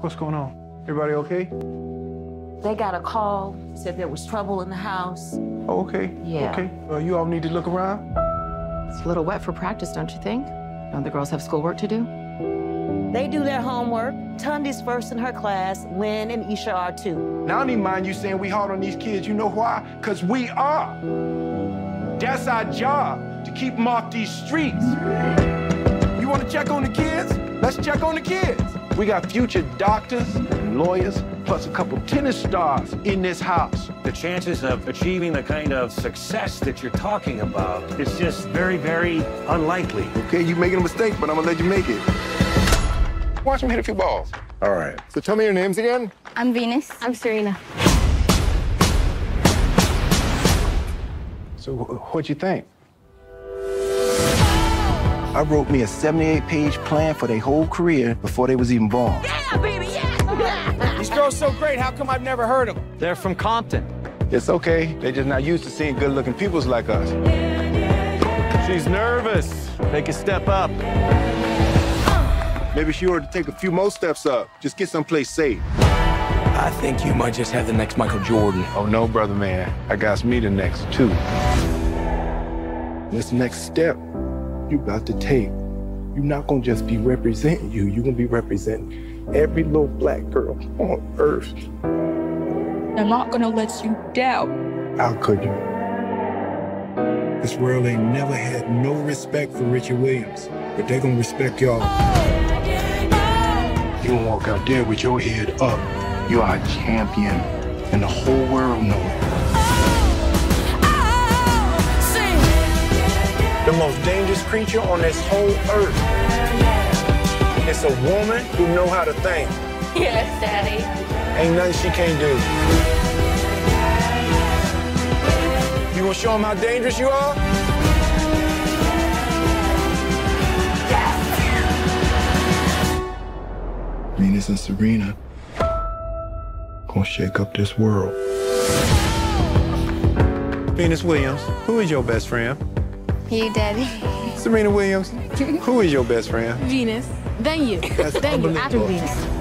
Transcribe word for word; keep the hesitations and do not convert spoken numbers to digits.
What's going on? Everybody okay? They got a call, said there was trouble in the house. Oh, okay. Yeah. Okay. Uh, you all need to look around? It's a little wet for practice, don't you think? Don't the girls have schoolwork to do? They do their homework. Tundi's first in her class. Lynn and Isha are too. Now, I don't even mind you saying we hard on these kids. You know why? Because we are. That's our job, to keep them off these streets. You want to check on the kids? Let's check on the kids. We got future doctors and lawyers, plus a couple tennis stars in this house. The chances of achieving the kind of success that you're talking about is just very, very unlikely. Okay, you're making a mistake, but I'm gonna let you make it. Watch them hit a few balls. All right. So tell me your names again. I'm Venus. I'm Serena. So what'd you think? I wrote me a seventy-eight page plan for their whole career before they was even born. Yeah, baby, yeah! These girls so great, how come I've never heard of them? They're from Compton. It's okay. They're just not used to seeing good-looking peoples like us. She's nervous. Make a step up. Maybe she ought to take a few more steps up. Just get someplace safe. I think you might just have the next Michael Jordan. Oh, no, brother man. I got me the next, too. This next step you about to take, you're not going to just be representing you. You're going to be representing every little black girl on earth. I'm not going to let you down. How could you? This world ain't never had no respect for Richard Williams, but they're going to respect y'all. You don't walk out there with your head up. You are a champion, and the whole world knows it. Oh, oh, the most dangerous creature on this whole earth. It's a woman who knows how to think. Yes, Daddy. Ain't nothing she can't do. You gonna show them how dangerous you are? Venus and Serena gonna shake up this world. Venus Williams, who is your best friend? You, Daddy. Serena Williams, who is your best friend? Venus. Then you. That's then you. After Venus.